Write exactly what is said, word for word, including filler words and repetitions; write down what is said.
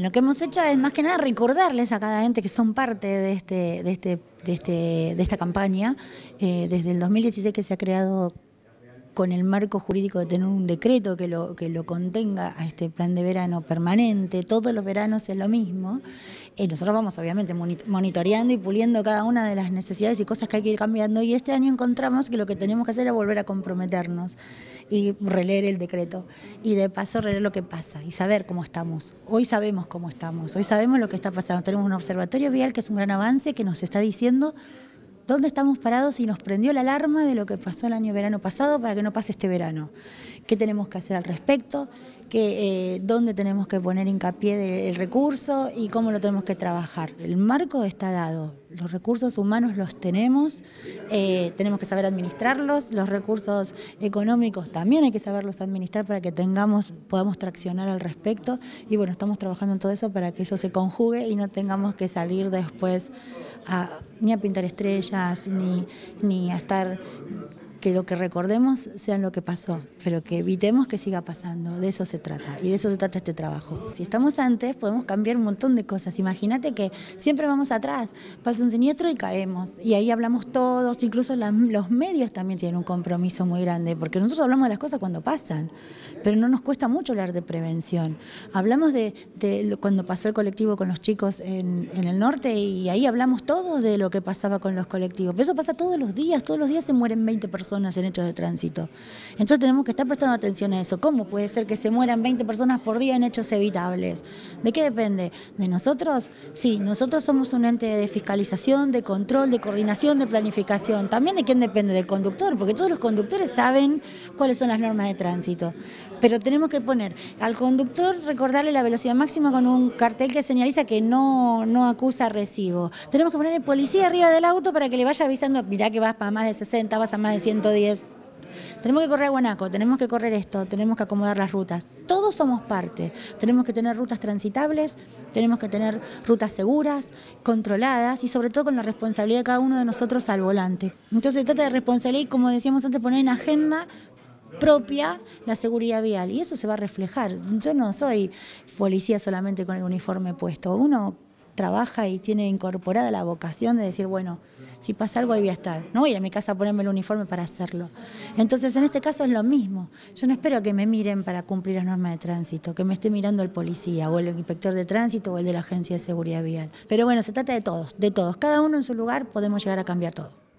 Lo que hemos hecho es más que nada recordarles a cada ente que son parte de, este, de, este, de, este, de esta campaña. Eh, desde el dos mil dieciséis que se ha creado con el marco jurídico de tener un decreto que lo, que lo contenga a este plan de verano permanente, todos los veranos es lo mismo. Eh, nosotros vamos obviamente monitoreando y puliendo cada una de las necesidades y cosas que hay que ir cambiando, y este año encontramos que lo que tenemos que hacer es volver a comprometernos y releer el decreto, y de paso releer lo que pasa y saber cómo estamos. Hoy sabemos cómo estamos, hoy sabemos lo que está pasando, tenemos un observatorio vial que es un gran avance, que nos está diciendo dónde estamos parados y nos prendió la alarma de lo que pasó el año verano pasado para que no pase este verano. ¿Qué tenemos que hacer al respecto? ¿Qué, eh, ¿Dónde tenemos que poner hincapié del recurso y cómo lo tenemos que trabajar? El marco está dado, los recursos humanos los tenemos, eh, tenemos que saber administrarlos, los recursos económicos también hay que saberlos administrar para que tengamos, podamos traccionar al respecto, y bueno, estamos trabajando en todo eso para que eso se conjugue y no tengamos que salir después a, ni a pintar estrellas, Ni, ni a estar, que lo que recordemos sea lo que pasó, pero que evitemos que siga pasando, de eso se trata, y de eso se trata este trabajo. Si estamos antes podemos cambiar un montón de cosas. Imagínate que siempre vamos atrás, pasa un siniestro y caemos, y ahí hablamos todos, incluso la, los medios también tienen un compromiso muy grande, porque nosotros hablamos de las cosas cuando pasan, pero no nos cuesta mucho hablar de prevención. Hablamos de, de cuando pasó el colectivo con los chicos en, en el norte, y ahí hablamos todos de lo que pasaba con los colectivos, pero eso pasa todos los días, todos los días se mueren veinte personas en hechos de tránsito. Entonces tenemos que estar prestando atención a eso. ¿Cómo puede ser que se mueran veinte personas por día en hechos evitables? ¿De qué depende? ¿De nosotros? Sí, nosotros somos un ente de fiscalización, de control, de coordinación, de planificación. También ¿de quién depende? Del conductor, porque todos los conductores saben cuáles son las normas de tránsito. Pero tenemos que poner al conductor, recordarle la velocidad máxima con un cartel que señaliza que no, no acusa recibo. Tenemos que poner al policía arriba del auto para que le vaya avisando, mirá que vas para más de sesenta, vas a más de ciento diez. Tenemos que correr a Guanaco, tenemos que correr esto, tenemos que acomodar las rutas. Todos somos parte. Tenemos que tener rutas transitables, tenemos que tener rutas seguras, controladas y sobre todo con la responsabilidad de cada uno de nosotros al volante. Entonces se trata de responsabilidad y, como decíamos antes, poner en agenda propia la seguridad vial, y eso se va a reflejar. Yo no soy policía solamente con el uniforme puesto, uno trabaja y tiene incorporada la vocación de decir, bueno, si pasa algo ahí voy a estar, no voy a ir a mi casa a ponerme el uniforme para hacerlo. Entonces en este caso es lo mismo, yo no espero que me miren para cumplir las normas de tránsito, que me esté mirando el policía o el inspector de tránsito o el de la agencia de seguridad vial, pero bueno, se trata de todos, de todos, cada uno en su lugar podemos llegar a cambiar todo.